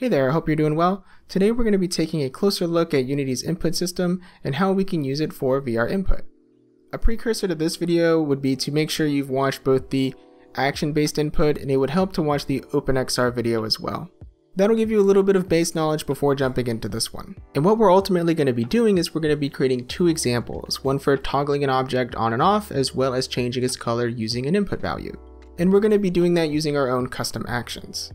Hey there, I hope you're doing well. Today we're going to be taking a closer look at Unity's input system and how we can use it for VR input. A precursor to this video would be to make sure you've watched both the action-based input, and it would help to watch the OpenXR video as well. That'll give you a little bit of base knowledge before jumping into this one. And what we're ultimately going to be doing is we're going to be creating two examples, one for toggling an object on and off, as well as changing its color using an input value. And we're going to be doing that using our own custom actions.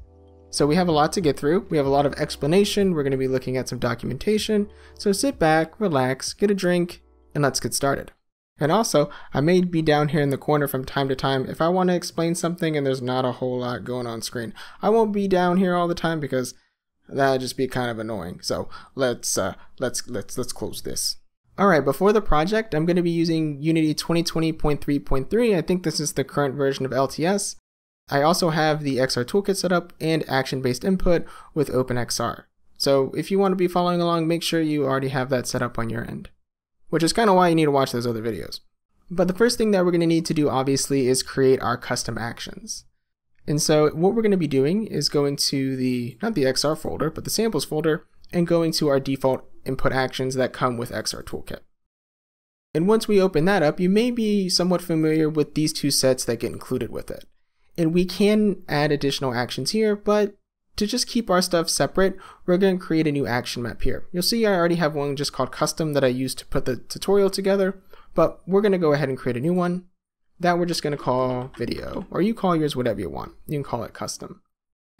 So we have a lot to get through, we have a lot of explanation, we're going to be looking at some documentation, so sit back, relax, get a drink, and let's get started. And also, I may be down here in the corner from time to time if I want to explain something and there's not a whole lot going on screen. I won't be down here all the time because that would just be kind of annoying, so let's close this. Alright, before the project, I'm going to be using Unity 2020.3.3, I think this is the current version of LTS. I also have the XR Toolkit set up and action-based input with OpenXR. So if you want to be following along, make sure you already have that set up on your end. Which is kind of why you need to watch those other videos. But the first thing that we're going to need to do, obviously, is create our custom actions. And so what we're going to be doing is going to the, not the XR folder, but the samples folder, and going to our default input actions that come with XR Toolkit. And once we open that up, you may be somewhat familiar with these two sets that get included with it. And we can add additional actions here, but to just keep our stuff separate, we're going to create a new action map here. You'll see I already have one just called custom that I used to put the tutorial together, but we're going to go ahead and create a new one that we're just going to call video, or you call yours whatever you want. You can call it custom.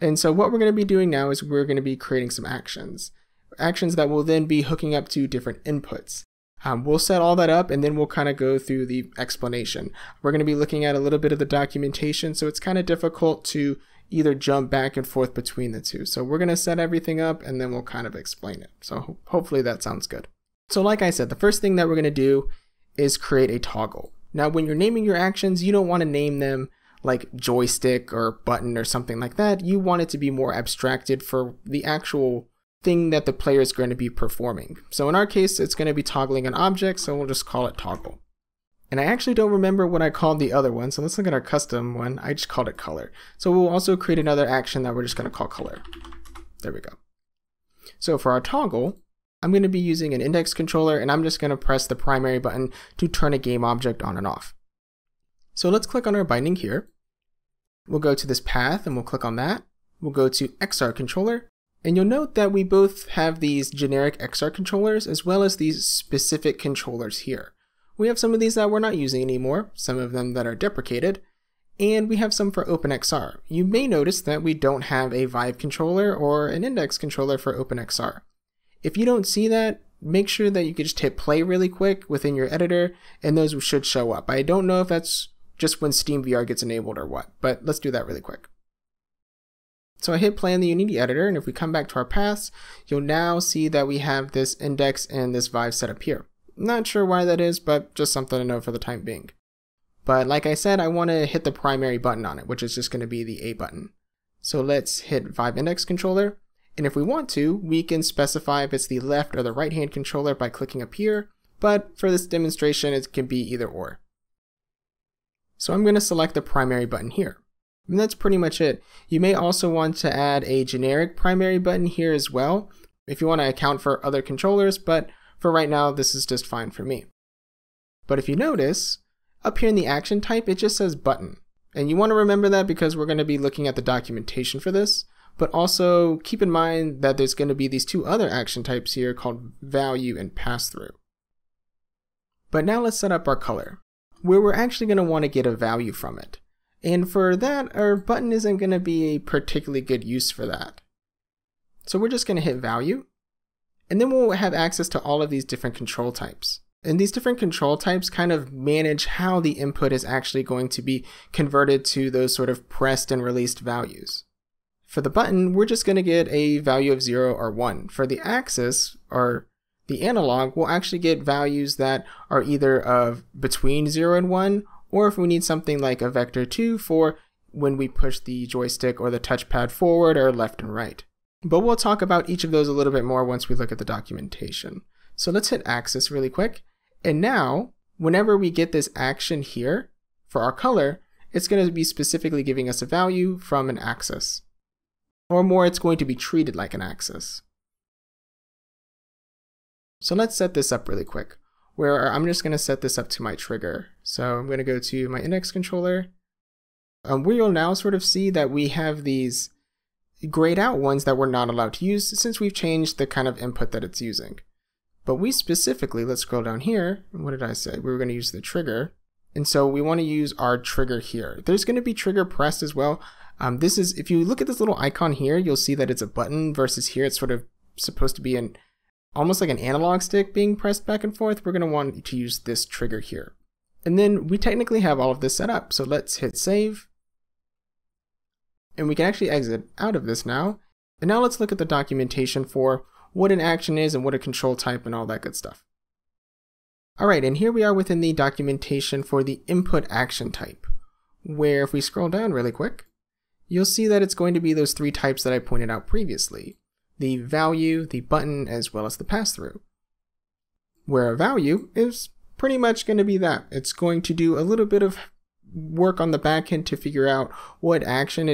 And so what we're going to be doing now is we're going to be creating some actions that will then be hooking up to different inputs. We'll set all that up and then we'll kind of go through the explanation. We're going to be looking at a little bit of the documentation, so it's kind of difficult to either jump back and forth between the two. So we're going to set everything up and then we'll kind of explain it. So hopefully that sounds good. So like I said, the first thing that we're going to do is create a toggle. Now when you're naming your actions, you don't want to name them like joystick or button or something like that. You want it to be more abstracted for the actual thing that the player is going to be performing. So in our case, it's going to be toggling an object, so we'll just call it toggle. And I actually don't remember what I called the other one, so let's look at our custom one. I just called it color. So we'll also create another action that we're just going to call color. There we go. So for our toggle, I'm going to be using an index controller, and I'm just going to press the primary button to turn a game object on and off. So let's click on our binding here. We'll go to this path, and we'll click on that. We'll go to XR controller. And you'll note that we both have these generic XR controllers as well as these specific controllers here. We have some of these that we're not using anymore, some of them that are deprecated, and we have some for OpenXR. You may notice that we don't have a Vive controller or an Index controller for OpenXR. If you don't see that, make sure that you can just hit play really quick within your editor and those should show up. I don't know if that's just when SteamVR gets enabled or what, but let's do that really quick. So I hit play in the Unity editor, and if we come back to our paths, you'll now see that we have this Index and this Vive set up here. Not sure why that is, but just something to know for the time being. But like I said, I want to hit the primary button on it, which is just going to be the A button. So let's hit Vive Index controller, and if we want to, we can specify if it's the left or the right hand controller by clicking up here, but for this demonstration it can be either or. So I'm going to select the primary button here. And that's pretty much it. You may also want to add a generic primary button here as well if you want to account for other controllers, but for right now this is just fine for me. But if you notice, up here in the action type it just says button. And you want to remember that because we're going to be looking at the documentation for this, but also keep in mind that there's going to be these two other action types here called value and pass-through. But now let's set up our color, where we're actually going to want to get a value from it. And for that, our button isn't going to be a particularly good use for that. So we're just going to hit value, and then we'll have access to all of these different control types. And these different control types kind of manage how the input is actually going to be converted to those sort of pressed and released values. For the button, we're just going to get a value of 0 or 1. For the axis, or the analog, we'll actually get values that are either of between 0 and 1, or if we need something like a vector 2 for when we push the joystick or the touchpad forward or left and right. But we'll talk about each of those a little bit more once we look at the documentation. So let's hit axis really quick. And now, whenever we get this action here for our color, it's going to be specifically giving us a value from an axis. or more, it's going to be treated like an axis. So let's set this up really quick, where I'm just going to set this up to my trigger. So I'm going to go to my index controller. We will now sort of see that we have these grayed out ones that we're not allowed to use since we've changed the kind of input that it's using. But we specifically, let's scroll down here. What did I say? We were going to use the trigger. And so we want to use our trigger here. There's going to be trigger pressed as well. This is, if you look at this little icon here, you'll see that it's a button versus here it's sort of supposed to be an almost like an analog stick being pressed back and forth. We're going to want to use this trigger here. And then we technically have all of this set up. So let's hit save. And we can actually exit out of this now. And now let's look at the documentation for what an action is and what a control type and all that good stuff. All right, and here we are within the documentation for the input action type, where if we scroll down really quick, you'll see that it's going to be those three types that I pointed out previously, the value, the button, as well as the pass-through, where a value is pretty much going to be that. It's going to do a little bit of work on the back end to figure out what input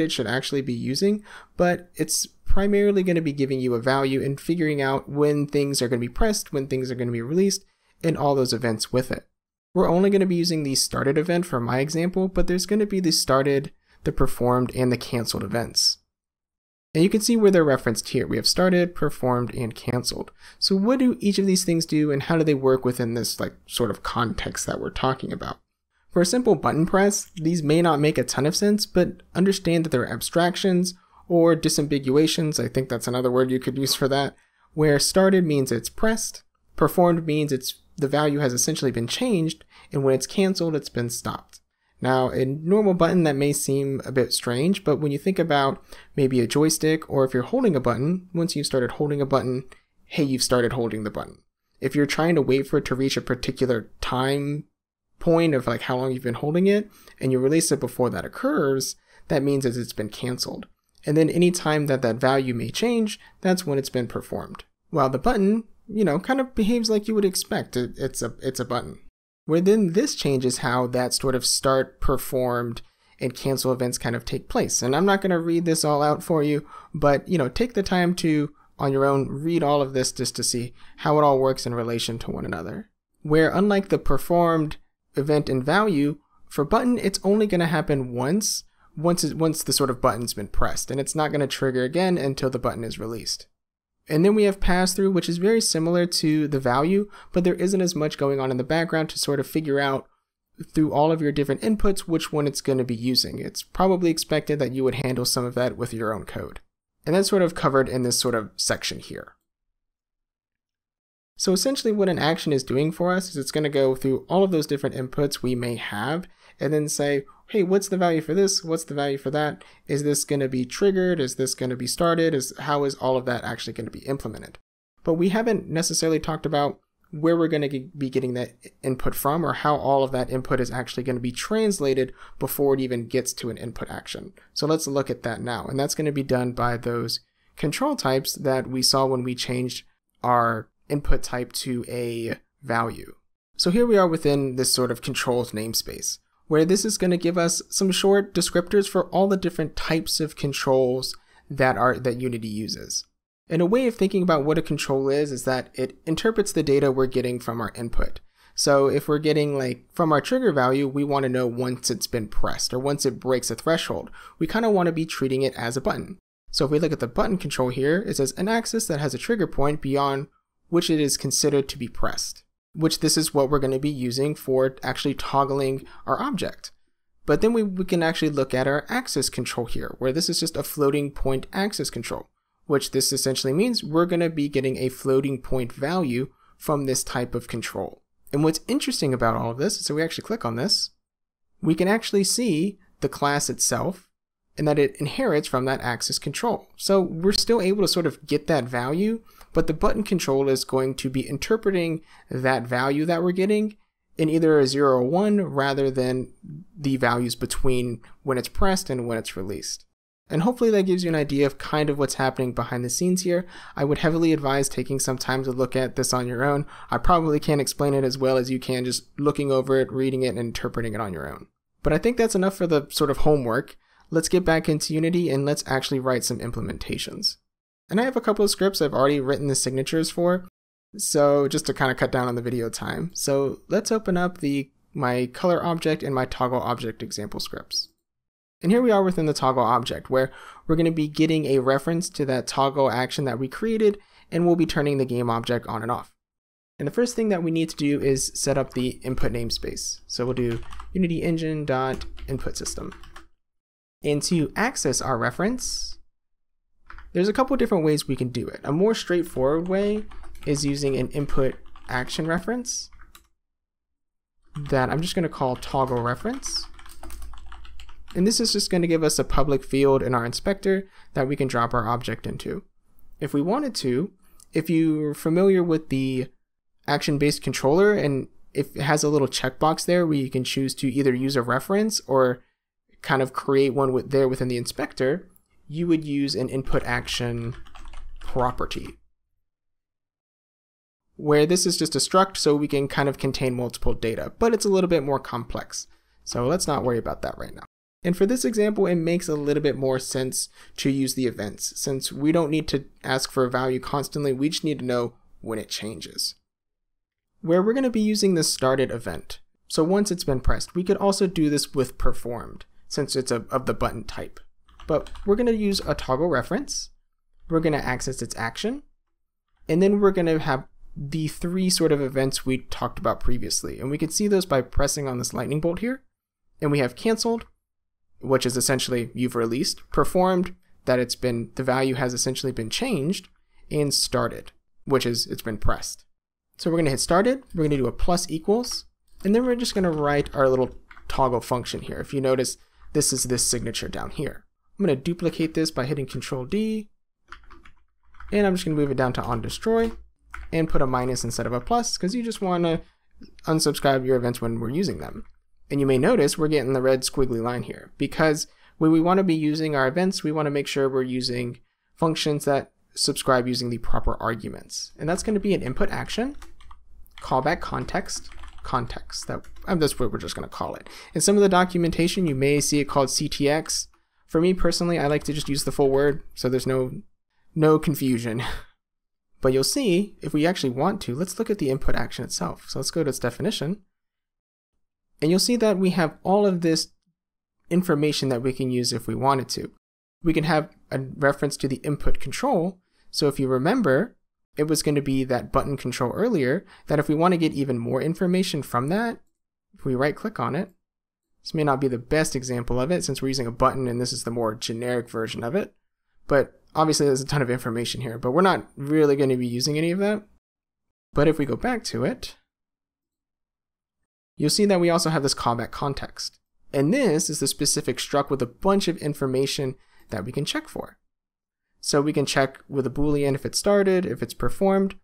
it should actually be using, but it's primarily going to be giving you a value and figuring out when things are going to be pressed, when things are going to be released, and all those events with it. We're only going to be using the started event for my example, but there's going to be the started, the performed, and the canceled events. And you can see where they're referenced here. We have started, performed, and canceled. So what do each of these things do and how do they work within this like sort of context that we're talking about? For a simple button press, these may not make a ton of sense, but understand that they're abstractions or disambiguations. I think that's another word you could use for that, where started means it's pressed, performed means the value has essentially been changed, and when it's canceled, it's been stopped. Now, a normal button that may seem a bit strange, but when you think about maybe a joystick or if you're holding a button, once you've started holding a button, hey, you've started holding the button. If you're trying to wait for it to reach a particular time point of like how long you've been holding it and you release it before that occurs, that means that it's been canceled. And then any time that that value may change, that's when it's been performed. While the button, you know, kind of behaves like you would expect. It's a button. Where then this changes how that sort of start, performed, and cancel events kind of take place. And I'm not going to read this all out for you, but you know, take the time to, on your own, read all of this just to see how it all works in relation to one another. Where unlike the performed event and value, for button, it's only going to happen once the sort of button's been pressed, and it's not going to trigger again until the button is released. And then we have pass-through, which is very similar to the value, but there isn't as much going on in the background to sort of figure out through all of your different inputs which one it's going to be using. It's probably expected that you would handle some of that with your own code. And that's sort of covered in this sort of section here. So essentially what an action is doing for us is it's going to go through all of those different inputs we may have and then say, hey, what's the value for this? What's the value for that? Is this going to be triggered? Is this going to be started? How is all of that actually going to be implemented? But we haven't necessarily talked about where we're going to be getting that input from or how all of that input is actually going to be translated before it even gets to an input action. So let's look at that now. And that's going to be done by those control types that we saw when we changed our input type to a value. So here we are within this sort of controls namespace, where this is going to give us some short descriptors for all the different types of controls that Unity uses. And a way of thinking about what a control is that it interprets the data we're getting from our input. So if we're getting like from our trigger value, we want to know once it's been pressed or once it breaks a threshold, we kind of want to be treating it as a button. So if we look at the button control here, it says an axis that has a trigger point beyond which it is considered to be pressed, which this is what we're going to be using for actually toggling our object. But then we can actually look at our axis control here, where this is just a floating point axis control, which this essentially means we're going to be getting a floating point value from this type of control. And what's interesting about all of this, so we actually click on this, we can actually see the class itself and that it inherits from that axis control. So we're still able to sort of get that value, but the button control is going to be interpreting that value that we're getting in either a 0 or 1 rather than the values between when it's pressed and when it's released. And hopefully that gives you an idea of kind of what's happening behind the scenes here. I would heavily advise taking some time to look at this on your own. I probably can't explain it as well as you can just looking over it, reading it, and interpreting it on your own. But I think that's enough for the sort of homework. let's get back into Unity and let's actually write some implementations. And I have a couple of scripts I've already written the signatures for, so just to kind of cut down on the video time. So let's open up my color object and my toggle object example scripts. And here we are within the toggle object, where we're going to be getting a reference to that toggle action that we created, and we'll be turning the game object on and off. And the first thing that we need to do is set up the input namespace. So we'll do Unity engine.input system. And to access our reference, there's a couple different ways we can do it. A more straightforward way is using an input action reference that I'm just going to call toggle reference. And this is just going to give us a public field in our inspector that we can drop our object into. If we wanted to, if you're familiar with the action-based controller, and if it has a little checkbox there where you can choose to either use a reference or kind of create one within the inspector, you would use an input action property, where this is just a struct so we can kind of contain multiple data, but it's a little bit more complex. So let's not worry about that right now. And for this example, it makes a little bit more sense to use the events, since we don't need to ask for a value constantly, we just need to know when it changes. Where we're going to be using the started event. So once it's been pressed, we could also do this with performed, since it's of the button type. But we're going to use a toggle reference, we're going to access its action, and then we're going to have the three sort of events we talked about previously. And we can see those by pressing on this lightning bolt here. And we have canceled, which is essentially you've released, performed, that it's been, the value has essentially been changed, and started, which is it's been pressed. So we're going to hit started, we're going to do a plus equals, and then we're just going to write our little toggle function here. If you notice, this is this signature down here. I'm going to duplicate this by hitting Control D, and I'm just going to move it down to onDestroy, and put a minus instead of a plus, because you just want to unsubscribe your events when we're using them. And you may notice we're getting the red squiggly line here, because when we want to be using our events, we want to make sure we're using functions that subscribe using the proper arguments. And that's going to be an input action, callback context, that's what we're just going to call it. In some of the documentation, you may see it called CTX. For me personally, I like to just use the full word, so there's no confusion. But you'll see, if we actually want to, let's look at the input action itself. So let's go to its definition. And you'll see that we have all of this information that we can use if we wanted to. We can have a reference to the input control. So if you remember, it was going to be that button control earlier, that if we want to get even more information from that, if we right click on it, this may not be the best example of it since we're using a button and this is the more generic version of it. But obviously there's a ton of information here, but we're not really going to be using any of that. But if we go back to it, you'll see that we also have this callback context. And this is the specific struct with a bunch of information that we can check for. So we can check with a Boolean if it started, if it's performed,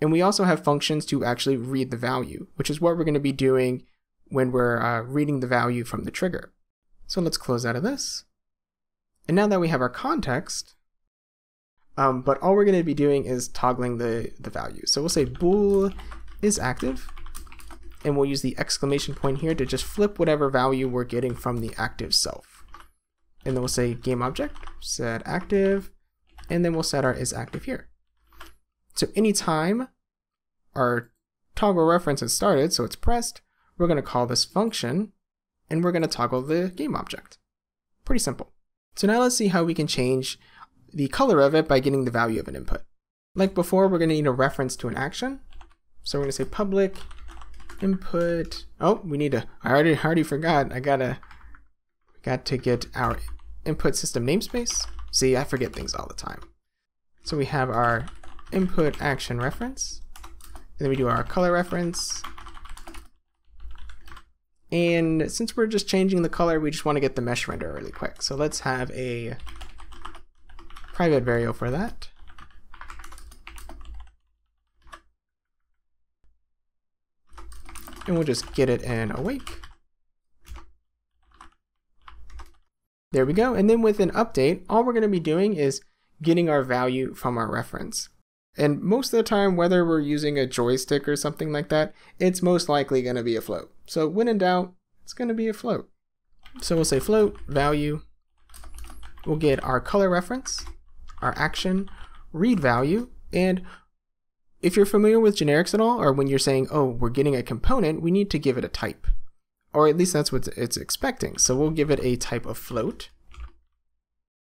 and we also have functions to actually read the value, which is what we're going to be doing when we're reading the value from the trigger. So let's close out of this. And now that we have our context, but all we're going to be doing is toggling the value. So we'll say bool is active. And we'll use the exclamation point here to just flip whatever value we're getting from the active self. And then we'll say game object, set active, and then we'll set our is active here. So anytime our toggle reference is started, so it's pressed, we're going to call this function, and we're going to toggle the game object. Pretty simple. So now let's see how we can change the color of it by getting the value of an input. Like before, we're going to need a reference to an action. So we're going to say public input. Oh, we need to, I already forgot. got to get our input system namespace. See, I forget things all the time. So we have our input action reference, and then we do our color reference. And since we're just changing the color, we just want to get the mesh renderer really quick. So let's have a private variable for that. And we'll just get it in awake. There we go. And then with an update, all we're going to be doing is getting our value from our reference. And most of the time, whether we're using a joystick or something like that, it's most likely going to be a float. So when in doubt, it's going to be a float. So we'll say float value we'll get our color reference, our action, read value, and if you're familiar with generics at all, or when you're saying, oh, we're getting a component, we need to give it a type. Or at least that's what it's expecting. So we'll give it a type of float.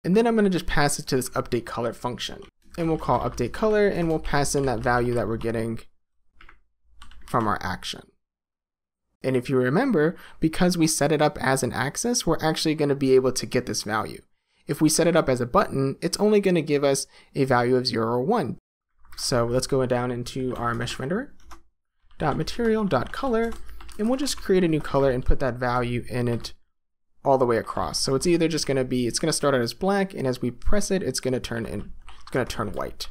And then I'm going to just pass it to this update color function. And we'll call update color, and we'll pass in that value that we're getting from our action. And if you remember, because we set it up as an axis, we're actually going to be able to get this value. If we set it up as a button, it's only going to give us a value of 0 or 1. So let's go down into our mesh renderer, .material.color, and we'll just create a new color and put that value in it all the way across. So it's either just going to be, it's going to start out as black, and as we press it, it's going to turn in, it's going to turn white.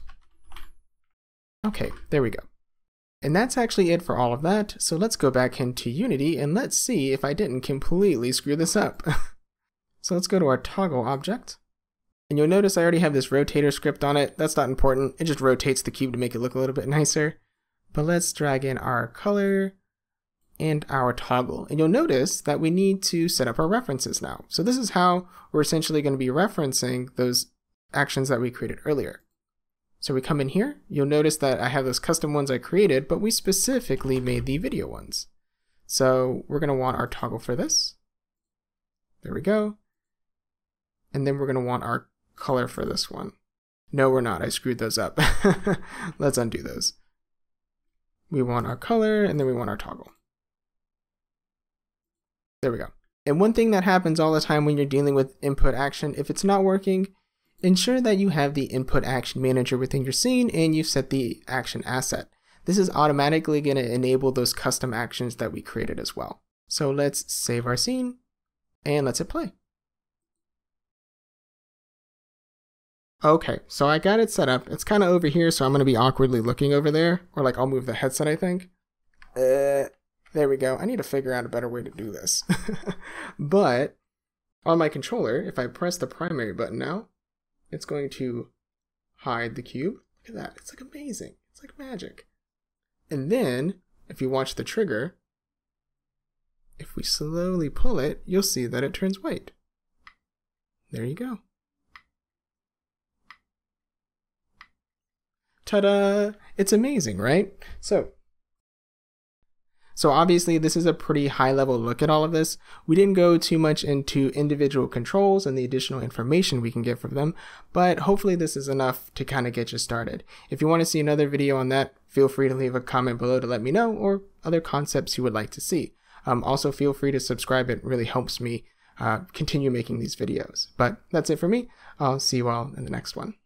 Okay, there we go. And that's actually it for all of that. So let's go back into Unity and let's see if I didn't completely screw this up. So let's go to our toggle object. And you'll notice I already have this rotator script on it. That's not important. It just rotates the cube to make it look a little bit nicer. But let's drag in our color and our toggle. And you'll notice that we need to set up our references now. So this is how we're essentially going to be referencing those actions that we created earlier. So we come in here, you'll notice that I have those custom ones I created, but we specifically made the video ones. So we're going to want our toggle for this. There we go. And then we're going to want our color for this one. No, we're not. I screwed those up. Let's undo those. We want our color, and then we want our toggle. There we go. And one thing that happens all the time when you're dealing with input action, if it's not working, ensure that you have the input action manager within your scene and you've set the action asset. This is automatically going to enable those custom actions that we created as well. So let's save our scene and let's hit play. Okay, so I got it set up. It's kind of over here, so I'm going to be awkwardly looking over there. Or like, I'll move the headset, I think. There we go. I need to figure out a better way to do this. But on my controller, if I press the primary button now, it's going to hide the cube. Look at that. It's like amazing. It's like magic. And then, if you watch the trigger, if we slowly pull it, you'll see that it turns white. There you go. Ta-da! It's amazing, right? So obviously this is a pretty high level look at all of this. We didn't go too much into individual controls and the additional information we can get from them, but hopefully this is enough to kind of get you started. If you want to see another video on that, feel free to leave a comment below to let me know, or other concepts you would like to see. Also feel free to subscribe. It really helps me continue making these videos. But that's it for me. I'll see you all in the next one.